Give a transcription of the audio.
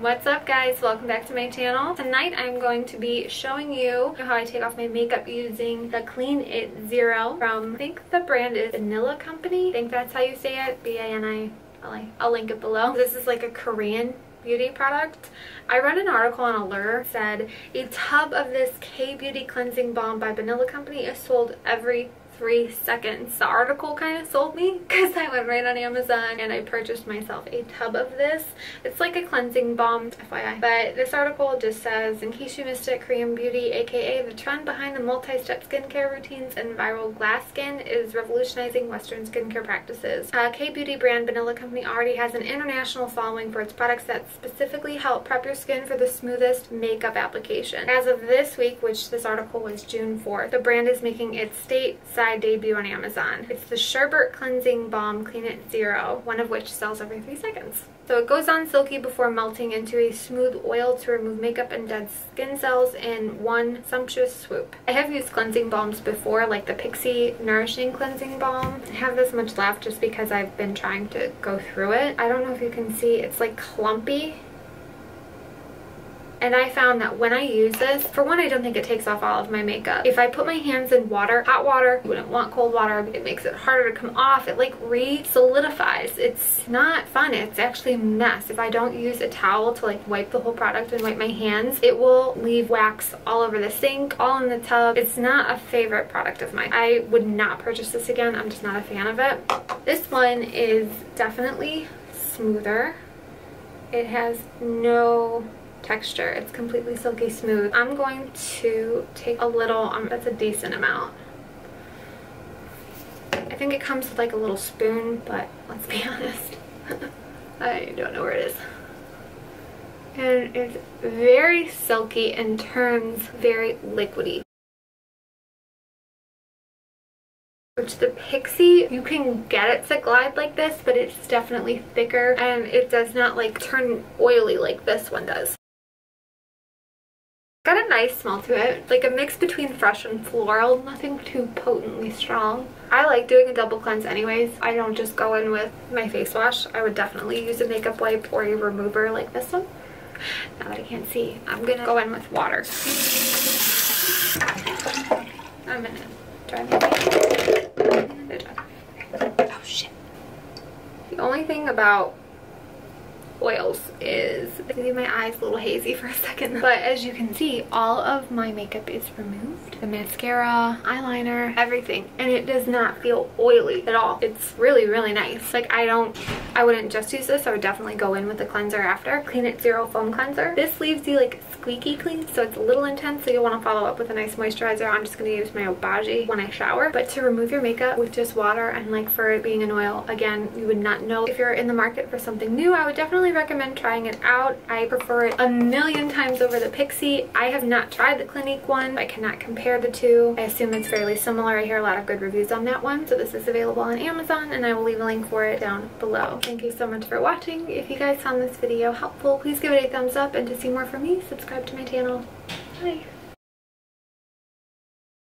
What's up guys, welcome back to my channel. Tonight I'm going to be showing you how I take off my makeup using the Clean It Zero from, I think the brand is Banila Company. I think that's how you say it, B-A-N-I-L-A. I'll link it below. This is like a Korean beauty product. I read an article on Allure said a tub of this K-beauty cleansing balm by Banila Company is sold every 3 seconds. The article kind of sold me because I went right on Amazon and I purchased myself a tub of this. It's like a cleansing balm, FYI. But this article just says, in case you missed it, Korean beauty, aka the trend behind the multi-step skincare routines and viral glass skin, is revolutionizing Western skincare practices. K-beauty brand Banila Company already has an international following for its products that specifically help prep your skin for the smoothest makeup application. As of this week, which this article was June 4th, the brand is making its state-side debut on Amazon. It's the Sherbet Cleansing Balm Clean It Zero, one of which sells every 3 seconds. So it goes on silky before melting into a smooth oil to remove makeup and dead skin cells in one sumptuous swoop. I have used cleansing balms before, like the Pixi Nourishing Cleansing Balm. I have this much left just because I've been trying to go through it. I don't know if you can see, it's like clumpy. And I found that when I use this, for one, I don't think it takes off all of my makeup. If I put my hands in water, hot water, you wouldn't want cold water, it makes it harder to come off. It like re-solidifies. It's not fun. It's actually a mess. If I don't use a towel to like wipe the whole product and wipe my hands, it will leave wax all over the sink, all in the tub. It's not a favorite product of mine. I would not purchase this again. I'm just not a fan of it. This one is definitely smoother. It has no texture. It's completely silky smooth. I'm going to take a little, that's a decent amount. I think it comes with like a little spoon, but let's be honest, I don't know where it is. And it's very silky and turns very liquidy. Which the Pixi, you can get it to glide like this, but it's definitely thicker and it does not like turn oily like this one does. Got a nice smell to it, like a mix between fresh and floral, nothing too potently strong. I like doing a double cleanse anyways. I don't just go in with my face wash. I would definitely use a makeup wipe or a remover like this one. Now that I can't see, I'm gonna go in with water. I'm gonna dry my face. Oh shit. The only thing about oils is, I made my eyes a little hazy for a second, but as you can see, all of my makeup is removed. The mascara, eyeliner, everything, and it does not feel oily at all. It's really, really nice. Like I wouldn't just use this. I would definitely go in with the cleanser after. Clean It Zero Foam Cleanser. This leaves you like squeaky clean, so it's a little intense, so you'll want to follow up with a nice moisturizer. I'm just going to use my Obagi when I shower, but to remove your makeup with just water, and like for it being an oil, again, you would not know. If you're in the market for something new, I would definitely recommend trying it out. I prefer it a million times over the Pixi. I have not tried the Clinique one. I cannot compare the two. I assume it's fairly similar. I hear a lot of good reviews on that one. So this is available on Amazon and I will leave a link for it down below. Thank you so much for watching. If you guys found this video helpful, please give it a thumbs up, and to see more from me, subscribe to my channel. Bye!